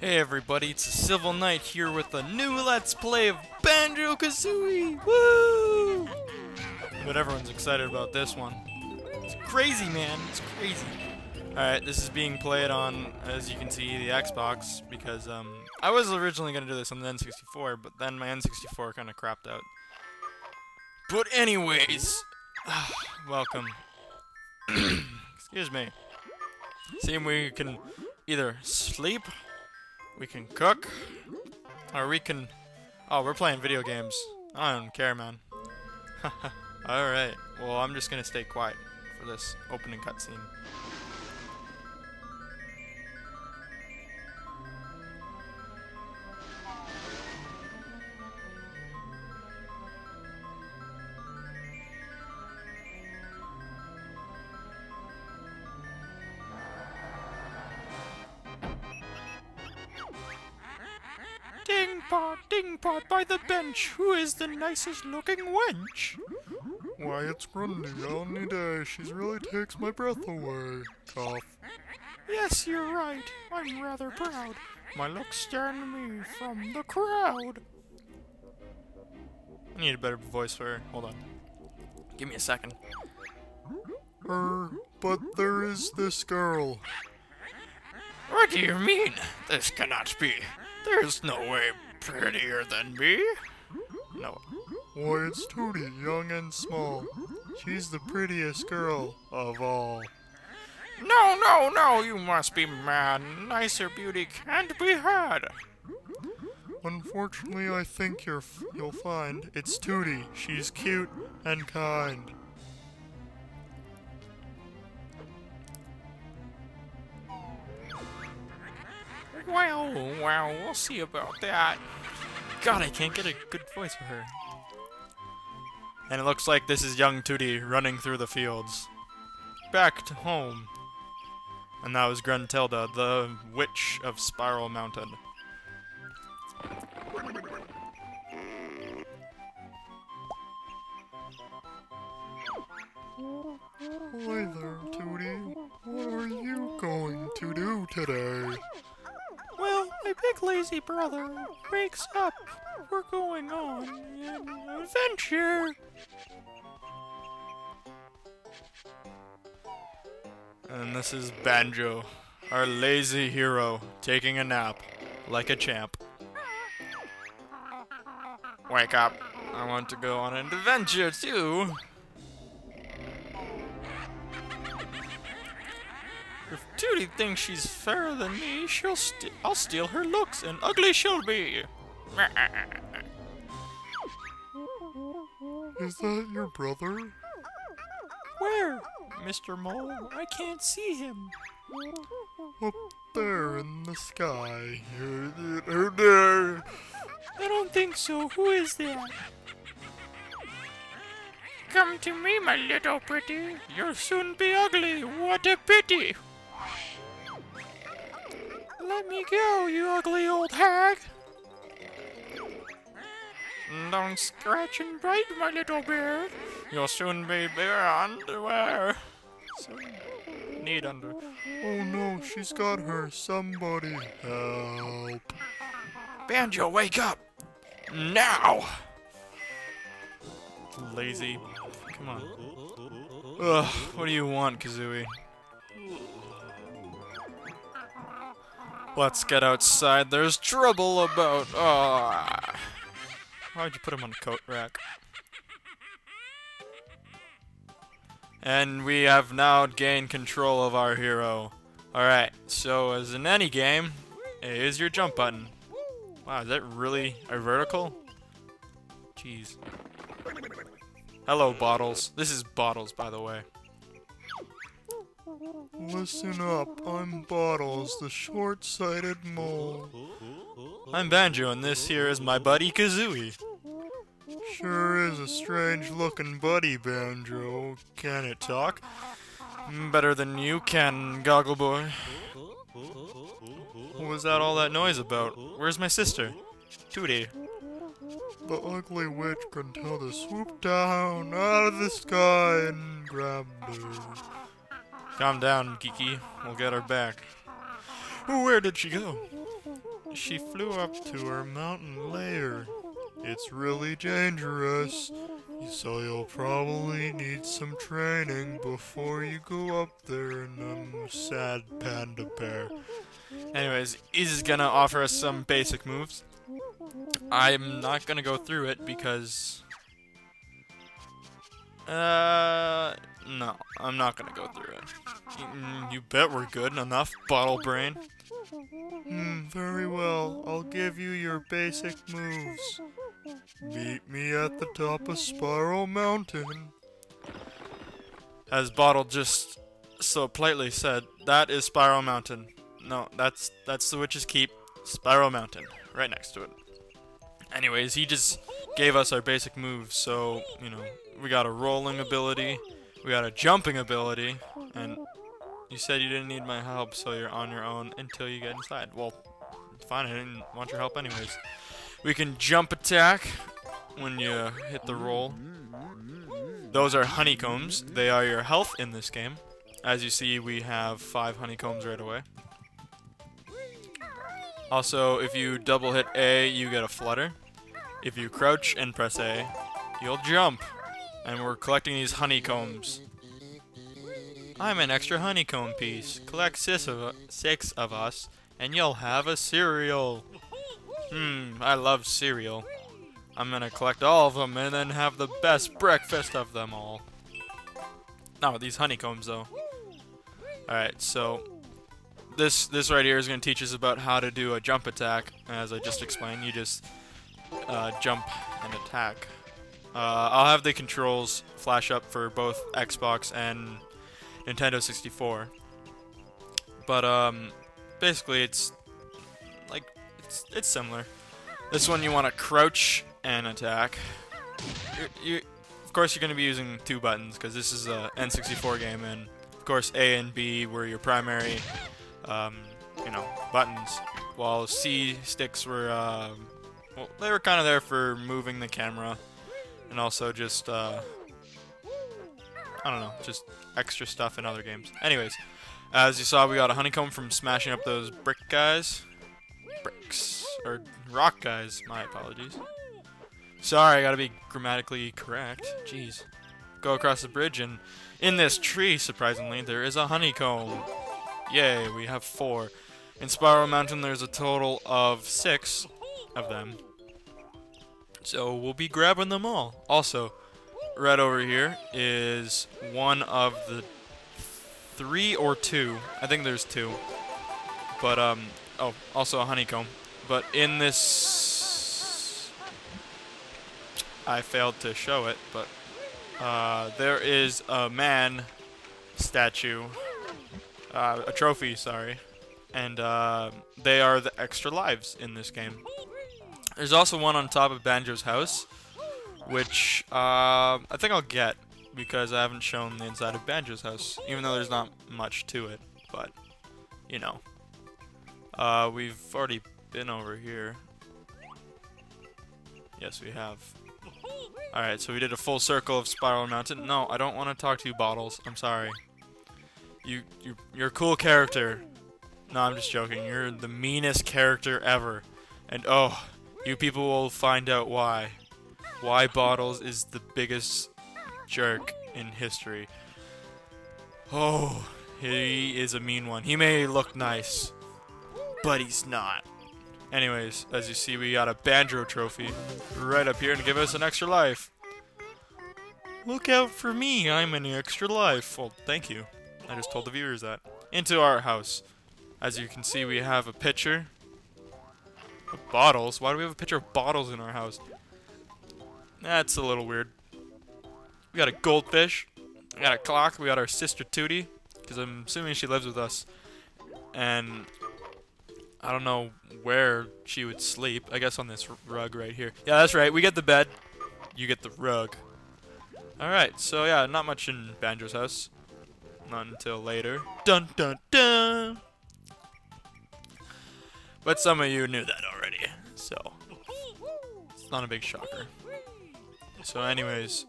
Hey everybody, it's the Civil Knight here with a new Let's Play of Banjo-Kazooie! Woo! But everyone's excited about this one. It's crazy, man. It's crazy. Alright, this is being played on, as you can see, the Xbox, because I was originally going to do this on the N64, but then my N64 kind of crapped out. But anyways, welcome. Excuse me. Seeing we can either sleep, we can cook, or we can... Oh, we're playing video games. I don't care, man. Alright, well, I'm just gonna stay quiet for this opening cutscene. Ding-pot by the bench, who is the nicest looking wench? Why, it's Gruntilda any day, she really takes my breath away. Cough. Yes, you're right, I'm rather proud. My looks stand me from the crowd. I need a better voice for her, hold on. Give me a second. But there is this girl. What do you mean? This cannot be. There's no way prettier than me. No. Why, it's Tooty, young and small. She's the prettiest girl of all. No, no, no, you must be mad. Nicer beauty can't be had. Unfortunately, I think you'll find it's Tooty. She's cute and kind. Wow, we'll see about that. God, I can't get a good voice for her. And it looks like this is young Tooty running through the fields. Back to home. And that was Gruntilda, the witch of Spiral Mountain. Hi there, Tooty. What are you going to do today? Well, my big lazy brother wakes up. We're going on an adventure. And this is Banjo, our lazy hero, taking a nap like a champ. Wake up. I want to go on an adventure too. If Tooty thinks she's fairer than me, I'll steal her looks, and ugly she'll be. Is that your brother? Where? Mr. Mole, I can't see him. Up there in the sky. I don't think so. Who is that? Come to me, my little pretty. You'll soon be ugly. What a pity. Let me go, you ugly old hag! Don't scratch and bite, my little bear. You'll soon be bare underwear. So need underwear. Oh no, she's got her. Somebody help. Banjo, wake up! Now! Lazy. Come on. Ugh, what do you want, Kazooie? Let's get outside, there's trouble about. Oh. Why would you put him on a coat rack? And we have now gained control of our hero. Alright, so as in any game, it is your jump button. Wow, is that really a vertical? Jeez. Hello, Bottles. This is Bottles, by the way. Listen up, I'm Bottles, the short-sighted mole. I'm Banjo, and this here is my buddy Kazooie. Sure is a strange-looking buddy, Banjo. Can it talk? Better than you can, Goggle Boy. What was that all that noise about? Where's my sister? Tooty. The ugly witch Gruntilda swooped down out of the sky and grabbed her. Calm down, Geeky. We'll get her back. Where did she go? She flew up to our mountain lair. It's really dangerous, so you'll probably need some training before you go up there in a sad panda bear. Anyways, Izzy's gonna offer us some basic moves. I'm not gonna go through it because... no, I'm not gonna go through it. You bet we're good enough, Bottle Brain. Very well. I'll give you your basic moves. Meet me at the top of Spiral Mountain. As Bottle just so politely said, that is Spiral Mountain. No, that's the Witch's Keep. Spiral Mountain. Right next to it. Anyways, he just gave us our basic moves, so, you know, we got a rolling ability, we got a jumping ability, and you said you didn't need my help, so you're on your own until you get inside. Well, fine, I didn't want your help anyways. We can jump attack when you hit the roll. Those are honeycombs. They are your health in this game. As you see, we have 5 honeycombs right away. Also, if you double hit A, you get a flutter. If you crouch and press A, you'll jump. And we're collecting these honeycombs. I'm an extra honeycomb piece. Collect 6 of us, and you'll have a cereal. I love cereal. I'm gonna collect all of them and then have the best breakfast of them all. Not with these honeycombs though. Alright, so this right here is gonna teach us about how to do a jump attack. As I just explained, you just jump and attack. I'll have the controls flash up for both Xbox and Nintendo 64. But basically it's like it's similar. This one you want to crouch and attack. Of course, you're going to be using 2 buttons because this is a N64 game, and of course A and B were your primary, you know, buttons. While C sticks were, well, they were kind of there for moving the camera, and also just, I don't know, just extra stuff in other games. Anyways, as you saw, we got a honeycomb from smashing up those brick guys. Bricks. Or rock guys. My apologies. Sorry, I gotta be grammatically correct. Jeez. Go across the bridge, and in this tree, surprisingly, there is a honeycomb. Yay, we have 4. In Spiral Mountain, there's a total of 6 of them. So we'll be grabbing them all. Also, right over here is one of the 3 or 2. I think there's 2. But, oh, also a honeycomb. But in this... I failed to show it, but... there is a man statue. A trophy, sorry. And they are the extra lives in this game. There's also one on top of Banjo's house, which I think I'll get, because I haven't shown the inside of Banjo's house, even though there's not much to it, but, you know. We've already been over here. Yes, we have. Alright, so we did a full circle of Spiral Mountain. No, I don't want to talk to you, Bottles. I'm sorry. You're a cool character. No, I'm just joking. You're the meanest character ever. And oh, you people will find out why. Why Bottles is the biggest jerk in history. Oh, he is a mean one. He may look nice, but he's not. Anyways, as you see, we got a Banjo trophy right up here to give us an extra life. Look out for me, I'm an extra life. Well, thank you. I just told the viewers that. Into our house. As you can see, we have a picture of Bottles. Why do we have a picture of Bottles in our house? That's a little weird. We got a goldfish. We got a clock. We got our sister Tooty, because I'm assuming she lives with us. And... I don't know where she would sleep. I guess on this rug right here. Yeah, that's right. We get the bed. You get the rug. Alright, so yeah, not much in Banjo's house. Not until later. Dun dun dun! But some of you knew that already, so... it's not a big shocker. So anyways...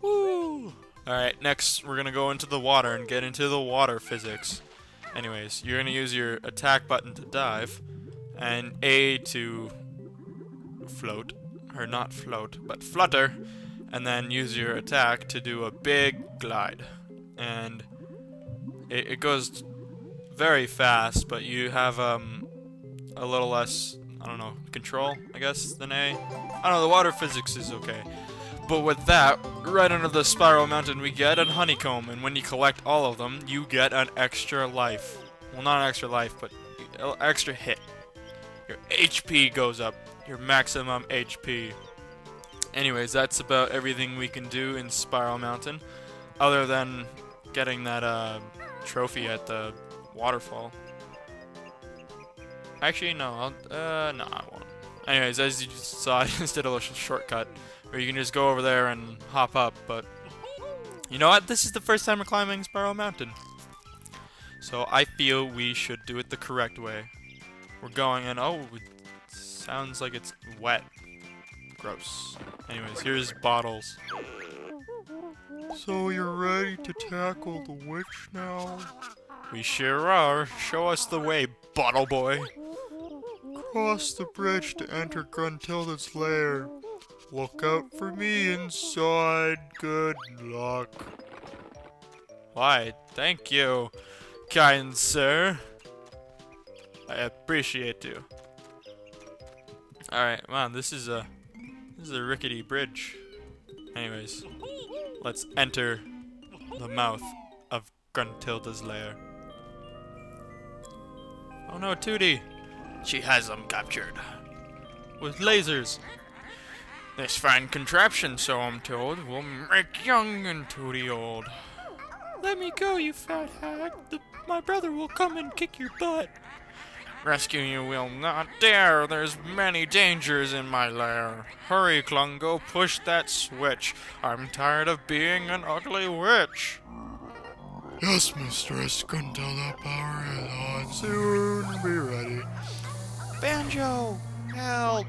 woo! Alright, next we're gonna go into the water and get into the water physics. Anyways, you're gonna use your attack button to dive, and A to float, or not float, but flutter, and then use your attack to do a big glide. And it goes very fast, but you have a little less, I don't know, control, I guess, than A. I don't know, the water physics is okay. But with that, right under the Spiral Mountain, we get a honeycomb, and when you collect all of them, you get an extra life. Well, not an extra life, but an extra hit. Your HP goes up. Your maximum HP. Anyways, that's about everything we can do in Spiral Mountain, other than getting that trophy at the waterfall. Actually, no. No, I won't. Anyways, as you saw, I just did a little shortcut, where you can just go over there and hop up, but you know what? This is the first time we're climbing Spiral Mountain, so I feel we should do it the correct way. We're going in. Oh, it sounds like it's wet. Gross. Anyways, here's Bottles. So you're ready to tackle the witch now? We sure are. Show us the way, Bottle Boy. Cross the bridge to enter Gruntilda's lair. Look out for me inside. Good luck. Why, thank you, kind sir. I appreciate you. Alright, man, this is a rickety bridge. Anyways, let's enter the mouth of Gruntilda's lair. Oh no, Tooty! She has them captured. With lasers. This fine contraption, so I'm told, will make young and Tooty old. Let me go, you fat hag. My brother will come and kick your butt. Rescue you will not dare. There's many dangers in my lair. Hurry, Klungo, push that switch. I'm tired of being an ugly witch. Yes, mistress, Gruntilda power is on. Soon be ready. Banjo, help!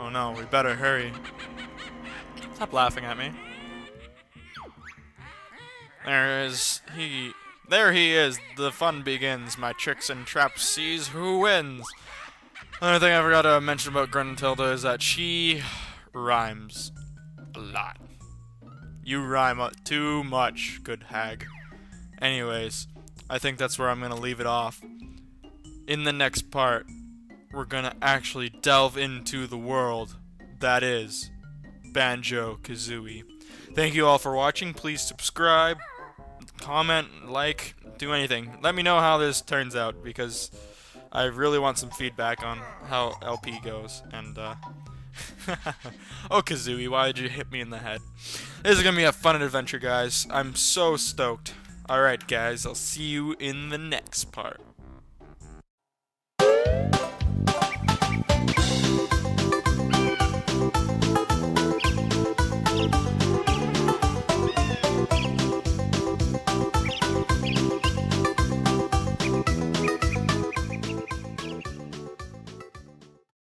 Oh no, we better hurry. Stop laughing at me. There he is. The fun begins. My tricks and traps sees who wins. Another thing I forgot to mention about Gruntilda is that she rhymes a lot. You rhyme too much, good hag. Anyways, I think that's where I'm gonna leave it off. In the next part, we're gonna actually delve into the world that is Banjo-Kazooie. Thank you all for watching. Please subscribe, comment, like, do anything. Let me know how this turns out, because I really want some feedback on how LP goes. And oh, Kazooie, why did you hit me in the head? This is gonna be a fun adventure, guys. I'm so stoked. Alright, guys, I'll see you in the next part.